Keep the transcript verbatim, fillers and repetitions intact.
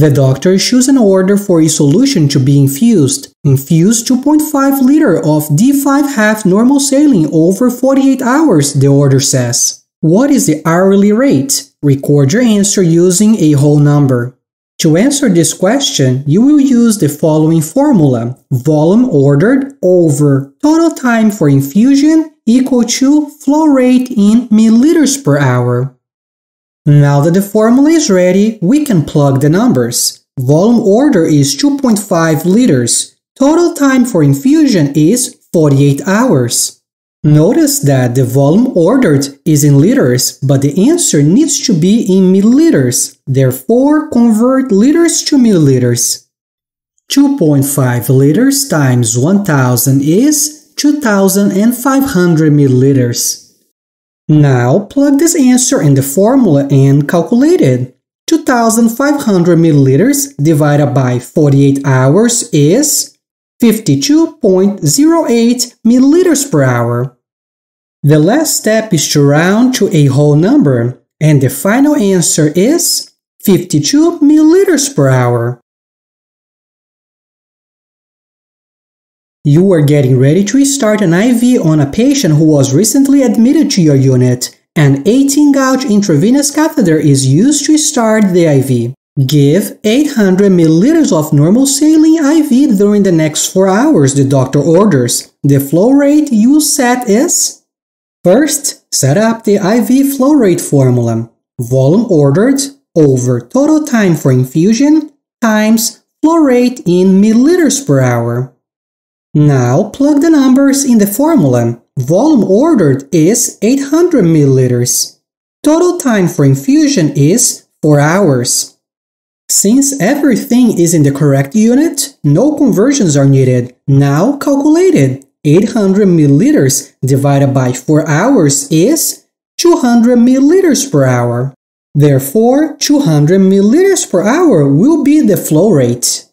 The doctor issues an order for a solution to be infused. Infuse two point five liters of D five half normal saline over forty-eight hours, the order says. What is the hourly rate? Record your answer using a whole number. To answer this question, you will use the following formula: volume ordered over total time for infusion equal to flow rate in milliliters per hour. Now that the formula is ready, we can plug the numbers. Volume order is two point five liters. Total time for infusion is forty-eight hours. Notice that the volume ordered is in liters, but the answer needs to be in milliliters. Therefore, convert liters to milliliters. two point five liters times one thousand is two thousand five hundred milliliters. Now, plug this answer in the formula and calculate it. two thousand five hundred milliliters divided by forty-eight hours is fifty-two point zero eight milliliters per hour. The last step is to round to a whole number, and the final answer is fifty-two milliliters per hour. You are getting ready to start an I V on a patient who was recently admitted to your unit. An eighteen gauge intravenous catheter is used to start the I V. Give eight hundred milliliters of normal saline I V during the next four hours, the doctor orders. The flow rate you set is… First, set up the I V flow rate formula. Volume ordered over total time for infusion times flow rate in milliliters per hour. Now, plug the numbers in the formula. Volume ordered is eight hundred milliliters. Total time for infusion is four hours. Since everything is in the correct unit, no conversions are needed. Now, calculate it. eight hundred milliliters divided by four hours is two hundred milliliters per hour. Therefore, two hundred milliliters per hour will be the flow rate.